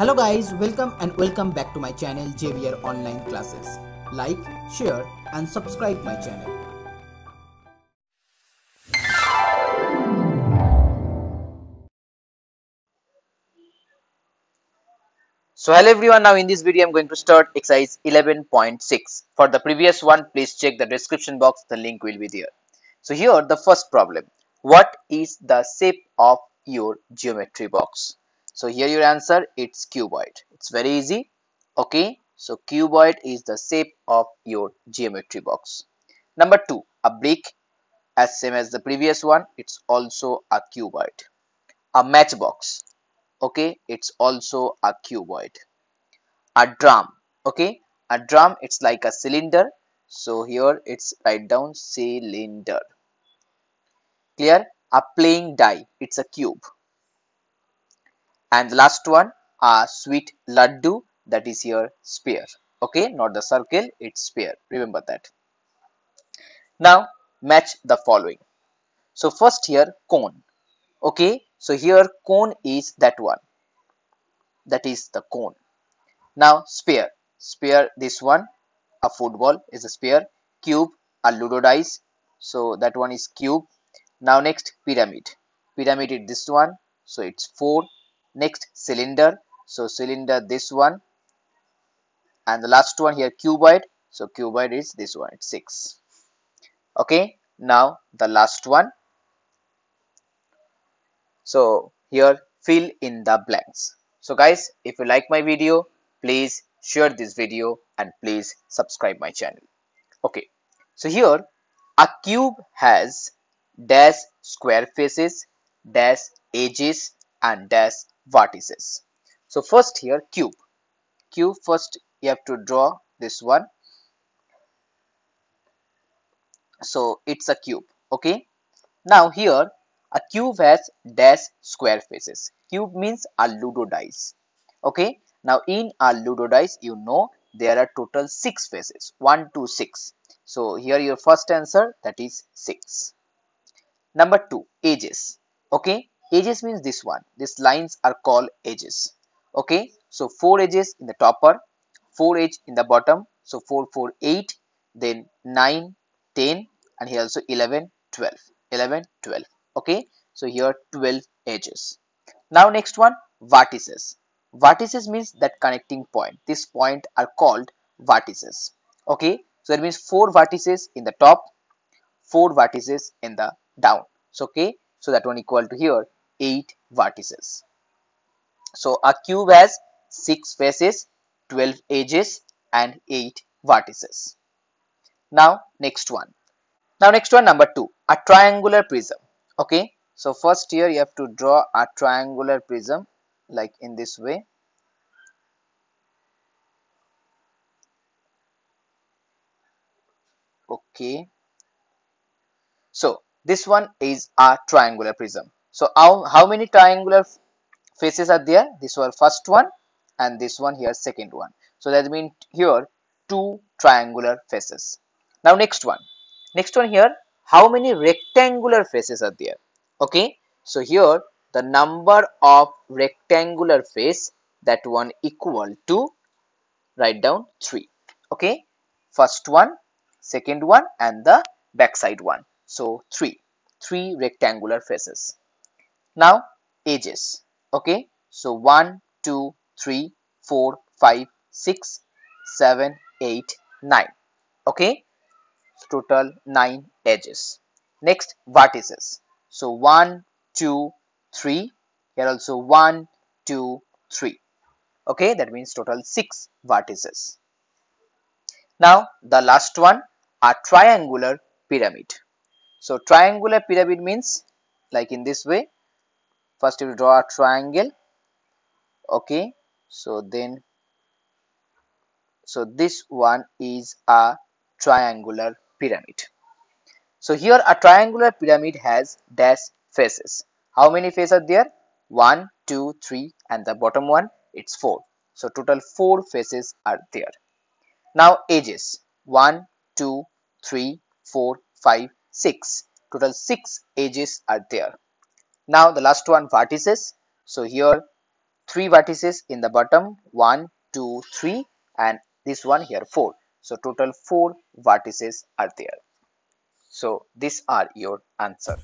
Hello guys, welcome back to my channel JBR Online Classes. Like, share and subscribe my channel. So hello everyone, now in this video I'm going to start exercise 11.6. For the previous one, please check the description box, the link will be there. So here the first problem, what is the shape of your geometry box? So here your answer, it's cuboid. It's very easy. Okay, so cuboid is the shape of your geometry box. Number two, a brick, as same as the previous one, it's also a cuboid. A matchbox, okay, it's also a cuboid. A drum, okay, a drum, it's like a cylinder. So here it's write down cylinder. Clear? A playing die, it's a cube. And the last one, a sweet laddu, that is your sphere. Okay, not the circle, it's sphere. Remember that. Now match the following. So first here cone. Okay, so here cone is that one. That is the cone. Now sphere. Sphere, this one, a football is a sphere. Cube, a ludo dice. So that one is cube. Now next pyramid. Pyramid is this one. So it's 4. Next cylinder, so cylinder this one, and the last one here cuboid, so cuboid is this one, it's 6. Okay, now the last one, so here fill in the blanks. So guys, if you like my video, please share this video and please subscribe my channel. Okay, so here a cube has dash square faces, dash edges and dash vertices. So first here cube. Cube, first you have to draw this one. So it's a cube. Okay. Now here a cube has dash square faces. Cube means a ludo dice. Okay. Now in a ludo dice, you know there are total 6 faces. 1, 2, 6. So here your first answer, that is 6. Number 2, edges. Okay. Edges means this one, these lines are called edges. Okay, so 4 edges in the topper, 4 edge in the bottom, so 4, 4, 8, then 9, 10, and here also 11, 12. Okay, so here 12 edges. Now next one, vertices. Vertices means that connecting point. This point are called vertices. Okay, so it means 4 vertices in the top, 4 vertices in the down. So okay, so that one equal to here 8 vertices. So a cube has 6 faces, 12 edges and 8 vertices. Now next one. Number 2, a triangular prism. Okay, so first here you have to draw a triangular prism like in this way. Okay, so this one is a triangular prism. So how many triangular faces are there? This was first one and this one here second one. So that means here 2 triangular faces. Now next one. Here how many rectangular faces are there? Okay. So here the number of rectangular face, that one equal to write down 3. Okay. First one, second one and the backside one. So 3 rectangular faces. Now edges. Okay, so 1, 2, 3, 4, 5, 6, 7, 8, 9. Okay, so total 9 edges. Next vertices. So 1, 2, 3. Here also 1, 2, 3. Okay, that means total 6 vertices. Now the last one, a triangular pyramid. So triangular pyramid means like in this way. First you will draw a triangle. Okay, so then this one is a triangular pyramid. So here a triangular pyramid has dash faces. How many faces are there? 1, 2, 3 and the bottom one, it's 4. So total 4 faces are there. Now edges. 1, 2, 3, 4, 5, 6. Total 6 edges are there. Now the last one, vertices. So here three vertices in the bottom, 1, 2, 3, and this one here 4. So total 4 vertices are there. So these are your answer.